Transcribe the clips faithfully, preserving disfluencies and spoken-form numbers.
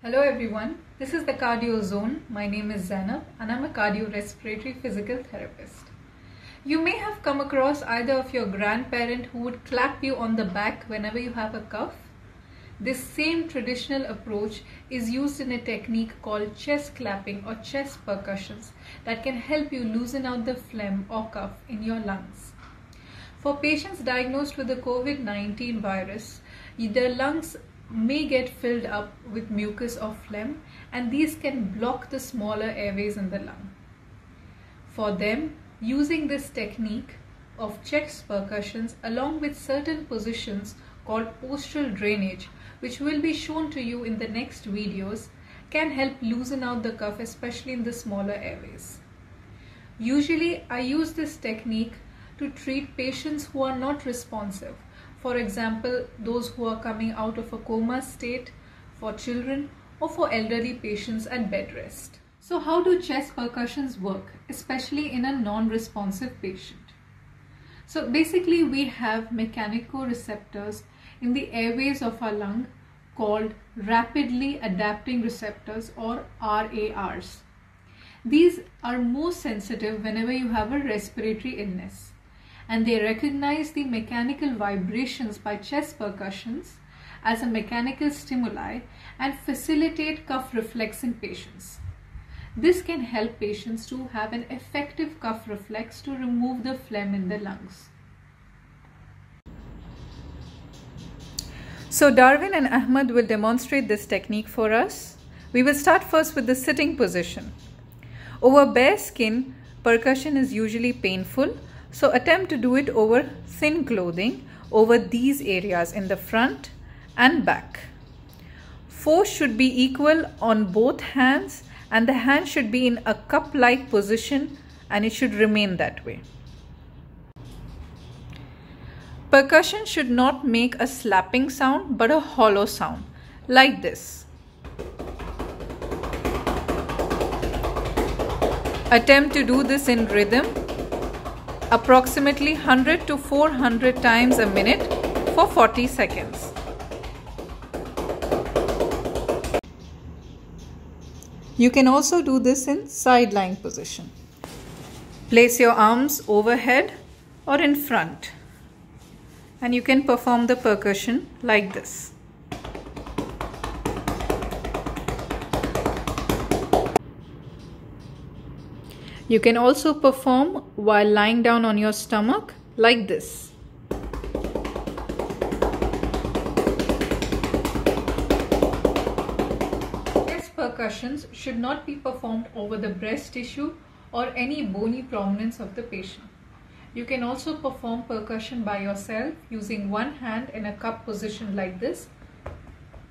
Hello everyone, this is the CardioZone. My name is Zainab and I'm a cardiorespiratory physical therapist. You may have come across either of your grandparent who would clap you on the back whenever you have a cough. This same traditional approach is used in a technique called chest clapping or chest percussions that can help you loosen out the phlegm or cough in your lungs. For patients diagnosed with the COVID nineteen virus, their lungs may get filled up with mucus or phlegm, and these can block the smaller airways in the lung. For them, using this technique of chest percussions along with certain positions called postural drainage, which will be shown to you in the next videos, can help loosen out the cough, especially in the smaller airways. Usually, I use this technique to treat patients who are not responsive. For example, those who are coming out of a coma state, for children, or for elderly patients at bed rest. So how do chest percussions work, especially in a non-responsive patient? So basically, we have mechanoreceptors in the airways of our lung called rapidly adapting receptors, or R A Rs. These are more sensitive whenever you have a respiratory illness, and they recognize the mechanical vibrations by chest percussions as a mechanical stimuli and facilitate cough reflex in patients. This can help patients to have an effective cough reflex to remove the phlegm in the lungs. So Darwin and Ahmed will demonstrate this technique for us. We will start first with the sitting position. Over bare skin, percussion is usually painful, so attempt to do it over thin clothing, over these areas in the front and back. Force should be equal on both hands, and the hand should be in a cup-like position and it should remain that way. Percussion should not make a slapping sound but a hollow sound, like this. Attempt to do this in rhythm approximately one hundred to four hundred times a minute for forty seconds. You can also do this in side-lying position. Place your arms overhead or in front, and you can perform the percussion like this. You can also perform while lying down on your stomach like this. Chest percussions should not be performed over the breast tissue or any bony prominence of the patient. You can also perform percussion by yourself using one hand in a cup position like this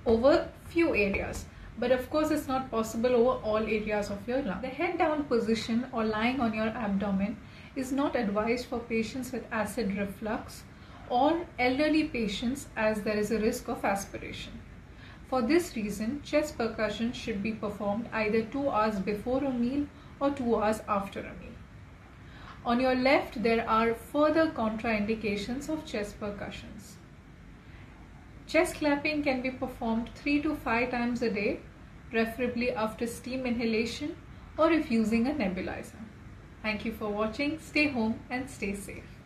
over few areas. But of course, it's not possible over all areas of your lung. The head down position or lying on your abdomen is not advised for patients with acid reflux or elderly patients, as there is a risk of aspiration. For this reason, chest percussion should be performed either two hours before a meal or two hours after a meal. On your left, there are further contraindications of chest percussions. Chest clapping can be performed three to five times a day, preferably after steam inhalation or if using a nebulizer. Thank you for watching. Stay home and stay safe.